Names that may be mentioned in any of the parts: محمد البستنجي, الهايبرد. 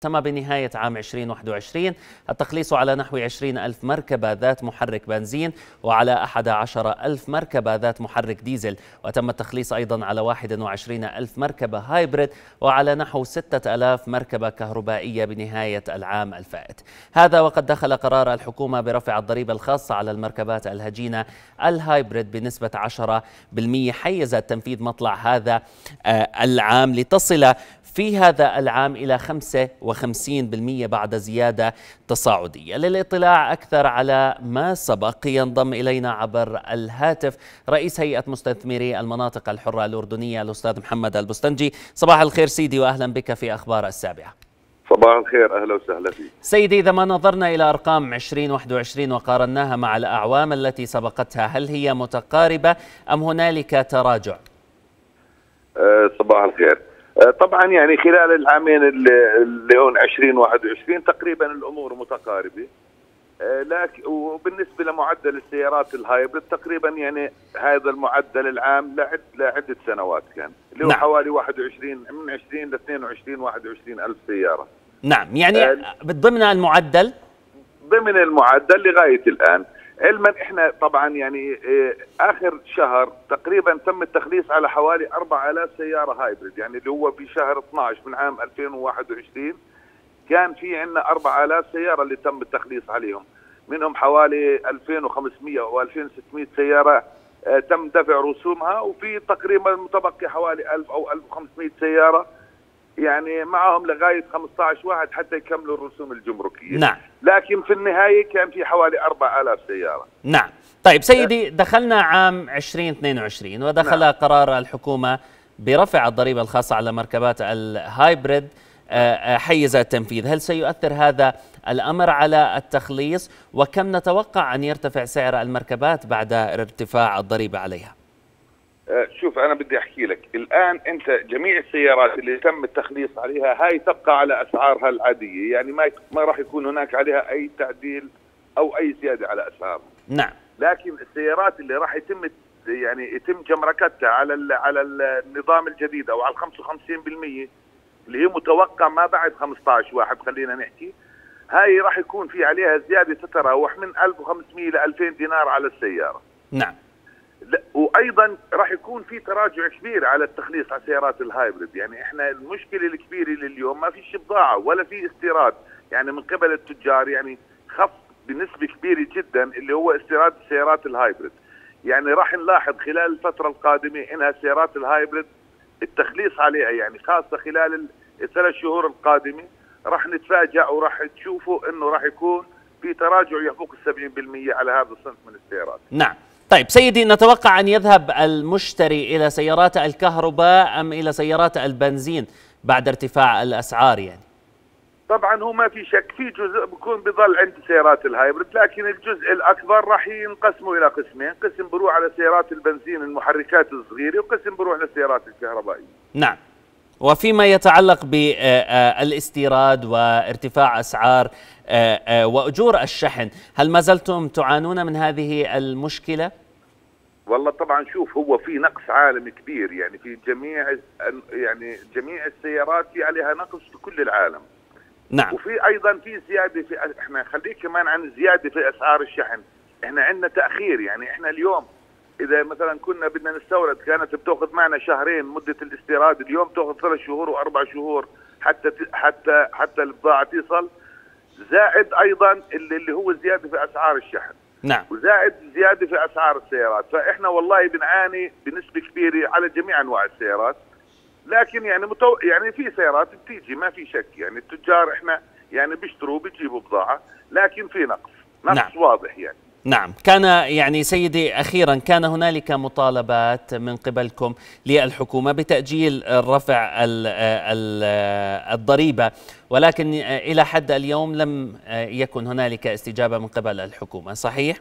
تم بنهاية عام 2021 التخليص على نحو 20,000 مركبة ذات محرك بنزين وعلى 11,000 مركبة ذات محرك ديزل، وتم التخليص أيضا على 21,000 مركبة هايبريد وعلى نحو 6,000 مركبة كهربائية بنهاية العام الفائت. هذا وقد دخل قرار الحكومة برفع الضريبة الخاصة على المركبات الهجينة الهايبريد بنسبة 10% حيز تنفيذ مطلع هذا العام، لتصل في هذا العام إلى 55% بعد زيادة تصاعدية. للاطلاع أكثر على ما سبق ينضم إلينا عبر الهاتف رئيس هيئة مستثمري المناطق الحرة الأردنية الأستاذ محمد البستنجي. صباح الخير سيدي وأهلا بك في أخبار السابعة. صباح الخير، أهلا وسهلا فيك سيدي. إذا ما نظرنا إلى أرقام 2021 وقارناها مع الأعوام التي سبقتها، هل هي متقاربة أم هنالك تراجع؟ صباح الخير. طبعا يعني خلال العامين اللي هون 20 و21 تقريبا الامور متقاربه، لكن وبالنسبه لمعدل السيارات الهايبرد تقريبا يعني هذا المعدل العام لعده سنوات كان اللي هو حوالي 21 من 20 ل 22 21,000 سياره. نعم، يعني ضمن المعدل لغايه الان، علما احنا طبعا يعني اخر شهر تقريبا تم التخليص على حوالي 4,000 سياره هايبريد، يعني اللي هو في شهر 12 من عام 2021 كان في عندنا 4,000 سياره اللي تم التخليص عليهم، منهم حوالي 2500 او 2600 سياره تم دفع رسومها، وفي تقريبا متبقي حوالي 1000 او 1500 سياره يعني معهم لغايه 15 واحد حتى يكملوا الرسوم الجمركيه. نعم. لكن في النهايه كان في حوالي 4000 سياره. نعم. طيب سيدي، دخلنا عام 2022 ودخل قرار الحكومه برفع الضريبه الخاصه على مركبات الهايبريد حيز التنفيذ، هل سيؤثر هذا الامر على التخليص؟ وكم نتوقع ان يرتفع سعر المركبات بعد ارتفاع الضريبه عليها؟ شوف أنا بدي أحكي لك الآن، أنت جميع السيارات اللي تم التخليص عليها هاي تبقى على أسعارها العادية، يعني ما راح يكون هناك عليها أي تعديل أو أي زيادة على أسعارها. نعم. لكن السيارات اللي راح يتم جمركتها على النظام الجديد أو على 55% اللي هي متوقع ما بعد 15/1 خلينا نحكي، هاي راح يكون في عليها زيادة تتراوح من 1500 ل 2000 دينار على السيارة. نعم. وايضا راح يكون في تراجع كبير على التخليص على سيارات الهايبريد، يعني احنا المشكله الكبيره لليوم ما فيش بضاعه ولا في استيراد يعني من قبل التجار، يعني خف بنسبه كبيره جدا اللي هو استيراد السيارات الهايبريد، يعني راح نلاحظ خلال الفتره القادمه انها السيارات الهايبريد التخليص عليها يعني خاصه خلال ال3 شهور القادمه راح نتفاجئ وراح تشوفوا انه راح يكون في تراجع يفوق ال70% على هذا الصنف من السيارات. نعم. طيب سيدي، نتوقع أن يذهب المشتري إلى سيارات الكهرباء أم إلى سيارات البنزين بعد ارتفاع الأسعار؟ يعني طبعا هو ما في شك في جزء بيكون بيظل عند سيارات الهايبرد، لكن الجزء الأكبر راح ينقسموا إلى قسمين، قسم بروح على سيارات البنزين المحركات الصغيرة وقسم بروح للسيارات الكهربائية. نعم. وفيما يتعلق بالاستيراد وارتفاع أسعار وأجور الشحن، هل ما زلتم تعانون من هذه المشكلة؟ والله طبعا شوف، هو في نقص عالمي كبير، يعني في جميع السيارات في عليها نقص في كل العالم. نعم. وفي أيضا في زيادة في احنا خليك كمان عن الزيادة في أسعار الشحن، احنا عندنا تأخير، يعني احنا اليوم إذا مثلا كنا بدنا نستورد كانت بتاخذ معنا شهرين مدة الاستيراد، اليوم تاخذ 3 شهور و4 شهور حتى البضاعة تصل، زائد أيضا اللي هو زيادة في أسعار الشحن. نعم. وزائد زيادة في أسعار السيارات، فإحنا والله بنعاني بنسبة كبيرة على جميع أنواع السيارات، لكن يعني يعني في سيارات بتيجي ما في شك، يعني التجار إحنا يعني بيشتروا بيجيبوا بضاعة، لكن في نقص. نعم. واضح يعني. نعم. كان يعني سيدي أخيرا كان هنالك مطالبات من قبلكم للحكومة بتأجيل رفع الضريبة، ولكن إلى حد اليوم لم يكن هنالك استجابة من قبل الحكومة، صحيح؟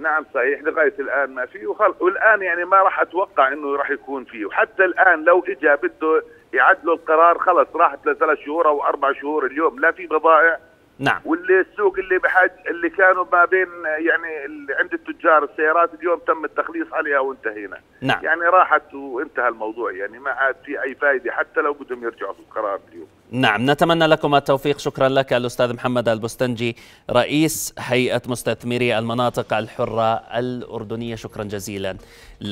نعم صحيح، لغاية الآن ما فيه، والآن يعني ما راح أتوقع أنه راح يكون فيه، وحتى الآن لو إجا بده يعدلوا القرار خلص راحت ل3 شهور أو 4 شهور اليوم، لا في بضائع نعم. واللي السوق اللي بحاج اللي كانوا ما بين يعني اللي عند التجار السيارات اليوم تم التخليص عليها وانتهينا. نعم. يعني راحت وانتهى الموضوع، يعني ما عاد في أي فائدة حتى لو بدهم يرجعوا في القرار اليوم. نعم، نتمنى لكم التوفيق. شكرا لك الأستاذ محمد البستنجي رئيس هيئة مستثمري المناطق الحرة الأردنية، شكرا جزيلا لك.